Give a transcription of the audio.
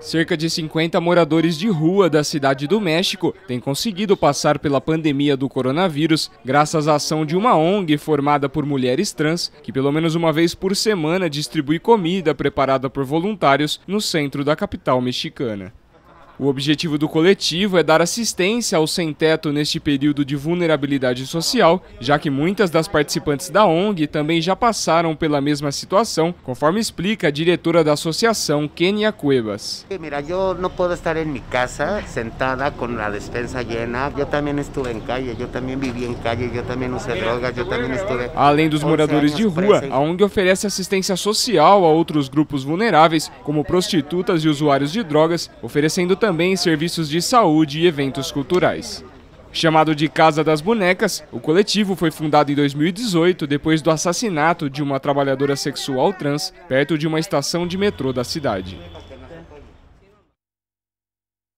Cerca de 50 moradores de rua da Cidade do México têm conseguido passar pela pandemia do coronavírus graças à ação de uma ONG formada por mulheres trans, que pelo menos uma vez por semana distribui comida preparada por voluntários no centro da capital mexicana. O objetivo do coletivo é dar assistência ao sem-teto neste período de vulnerabilidade social, já que muitas das participantes da ONG também já passaram pela mesma situação, conforme explica a diretora da associação, Kenia Cuevas. Mira, eu não posso estar em minha casa sentada com a despensa llena. Eu também estive em calle, eu também vivi em calle, eu também usei drogas, eu também estive... Além dos moradores de rua, a ONG oferece assistência social a outros grupos vulneráveis, como prostitutas e usuários de drogas, oferecendo também serviços de saúde e eventos culturais. Chamado de Casa das Bonecas, o coletivo foi fundado em 2018 depois do assassinato de uma trabalhadora sexual trans perto de uma estação de metrô da cidade.